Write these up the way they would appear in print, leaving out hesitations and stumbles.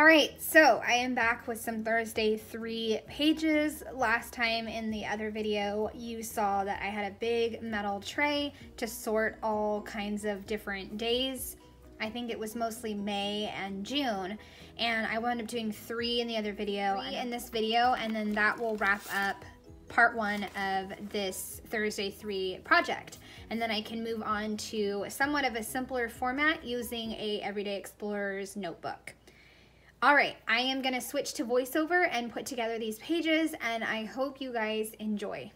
All right, so I am back with some Thursday 3 pages. Last time in the other video, you saw that I had a big metal tray to sort all kinds of different days. I think it was mostly May and June, and I wound up doing 3 in the other video and in this video, and then that will wrap up part 1 of this Thursday 3 project. And then I can move on to somewhat of a simpler format using a Everyday Explorer's notebook. All right, I am gonna switch to voiceover and put together these pages, and I hope you guys enjoy.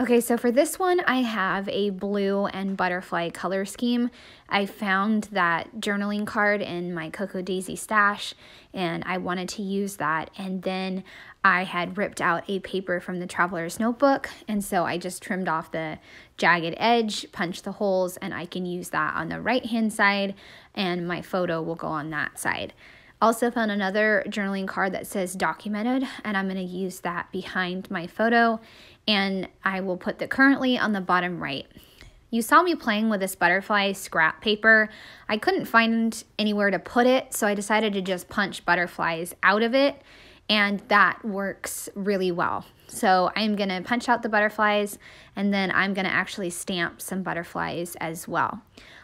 Okay, so for this one, I have a blue and butterfly color scheme. I found that journaling card in my Cocoa Daisy stash, and I wanted to use that. And then I had ripped out a paper from the Traveler's Notebook, and so I just trimmed off the jagged edge, punched the holes, and I can use that on the right-hand side, and my photo will go on that side. Also found another journaling card that says documented, and I'm going to use that behind my photo, and I will put the currently on the bottom right. You saw me playing with this butterfly scrap paper. I couldn't find anywhere to put it, so I decided to just punch butterflies out of it. And that works really well. So I'm gonna punch out the butterflies, and then I'm gonna actually stamp some butterflies as well.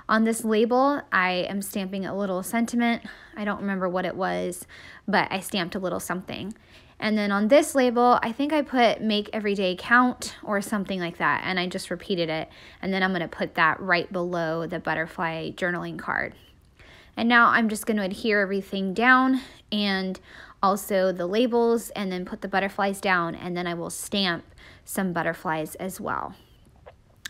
On this label, I am stamping a little sentiment. I don't remember what it was, but I stamped a little something. And then on this label, I think I put make every day count or something like that, and I just repeated it. And then I'm gonna put that right below the butterfly journaling card. And now I'm just gonna adhere everything down, and also the labels, and then put the butterflies down, and then I will stamp some butterflies as well.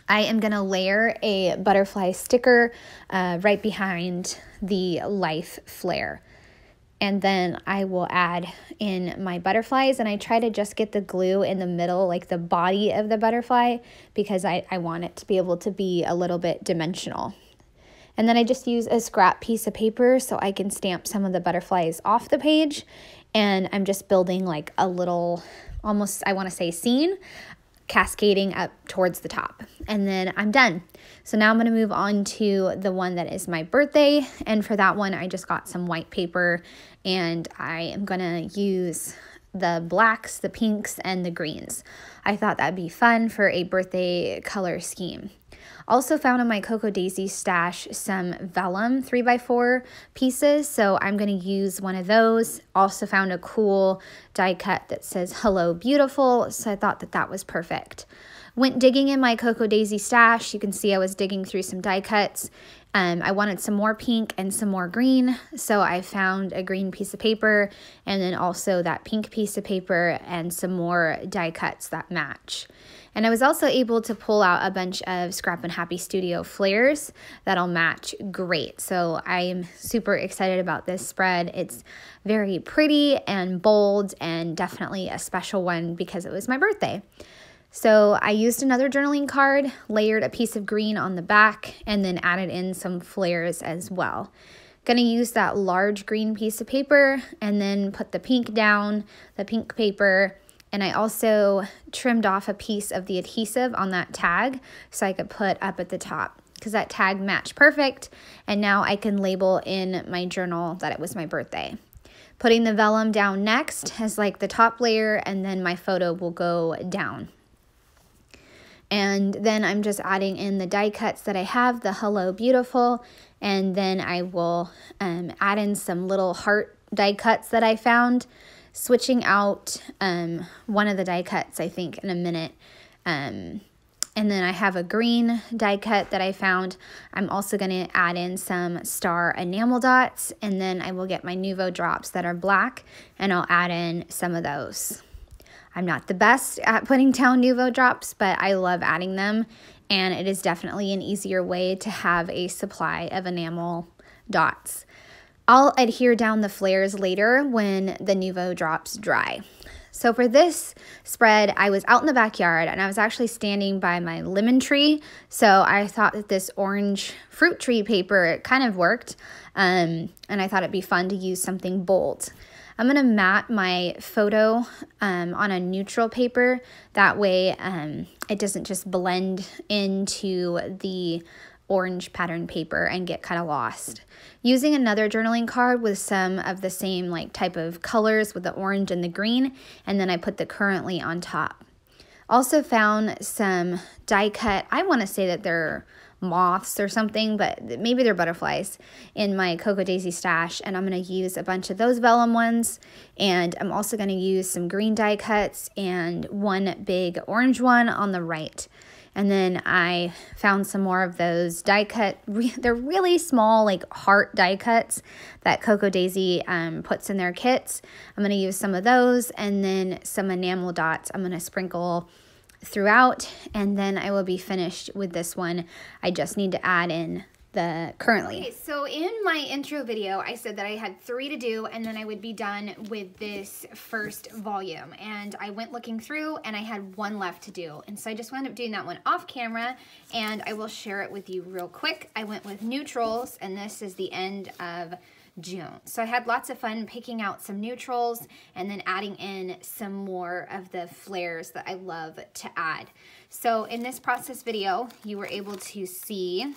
I am gonna layer a butterfly sticker right behind the life flare. And then I will add in my butterflies, and I try to just get the glue in the middle, like the body of the butterfly, because I want it to be able to be a little bit dimensional. And then I just use a scrap piece of paper so I can stamp some of the butterflies off the page. And I'm just building like a little, almost, I want to say scene, cascading up towards the top. And then I'm done. So now I'm going to move on to the one that is my birthday. And for that one, I just got some white paper, and I am going to use the blacks, the pinks, and the greens. I thought that'd be fun for a birthday color scheme. Also found in my Cocoa Daisy stash some vellum 3x4 pieces, so I'm going to use one of those. Also found a cool die cut that says hello beautiful, so I thought that that was perfect. Went digging in my Cocoa Daisy stash. You can see I was digging through some die cuts. I wanted some more pink and some more green, so I found a green piece of paper, and then also that pink piece of paper and some more die cuts that match. And I was also able to pull out a bunch of Scrap and Happy Studio flares that'll match great. So I am super excited about this spread. It's very pretty and bold, and definitely a special one because it was my birthday. So I used another journaling card, layered a piece of green on the back, and then added in some flares as well. Gonna use that large green piece of paper, and then put the pink down, the pink paper. And I also trimmed off a piece of the adhesive on that tag so I could put up at the top, because that tag matched perfect. And now I can label in my journal that it was my birthday. Putting the vellum down next as like the top layer, and then my photo will go down. And then I'm just adding in the die cuts that I have, the Hello Beautiful, and then I will add in some little heart die cuts that I found. Switching out one of the die cuts, I think, in a minute. And then I have a green die cut that I found. I'm also going to add in some star enamel dots, and then I will get my Nuvo drops that are black, and I'll add in some of those. I'm not the best at putting down Nuvo drops, but I love adding them, and it is definitely an easier way to have a supply of enamel dots. I'll adhere down the flares later when the Nuvo drops dry. So for this spread, I was out in the backyard, and I was actually standing by my lemon tree. So I thought that this orange fruit tree paper, it kind of worked. And I thought it'd be fun to use something bold. I'm going to mat my photo on a neutral paper. That way it doesn't just blend into the orange pattern paper and get kind of lost. Using another journaling card with some of the same type of colors with the orange and the green, and then I put the currently on top. Also found some die cut, I want to say that they're moths or something, but maybe they're butterflies, in my Cocoa Daisy stash, and I'm going to use a bunch of those vellum ones, and I'm also going to use some green die cuts and one big orange one on the right. And then I found some more of those die cut, they're really small heart die cuts that Cocoa Daisy puts in their kits. I'm going to use some of those, and then some enamel dots I'm going to sprinkle throughout, and then I will be finished with this one. I just need to add in the currently. Okay, so in my intro video, I said that I had 3 to do and then I would be done with this first volume. And I went looking through and I had 1 left to do. And so I just wound up doing that one off camera, and I will share it with you real quick. I went with neutrals, and this is the end of June. So I had lots of fun picking out some neutrals and then adding in some more of the flares that I love to add. So in this process video, you were able to see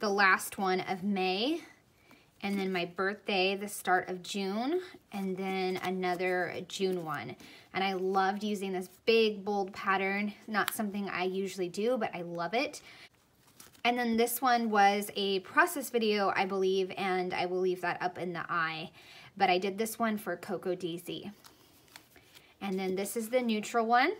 the last one of May, and then my birthday, the start of June, and then another June one. And I loved using this big, bold pattern. Not something I usually do, but I love it. And then this one was a process video, I believe, and I will leave that up in the eye. But I did this one for Cocoa Daisy. And then this is the neutral one.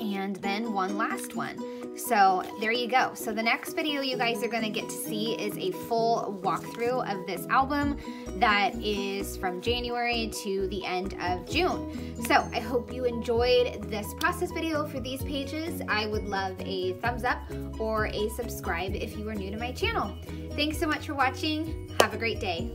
And then one last one. So there you go. So the next video you guys are going to get to see is a full walkthrough of this album that is from January to the end of June. So I hope you enjoyed this process video for these pages. I would love a thumbs up or a subscribe if you are new to my channel. Thanks so much for watching. Have a great day.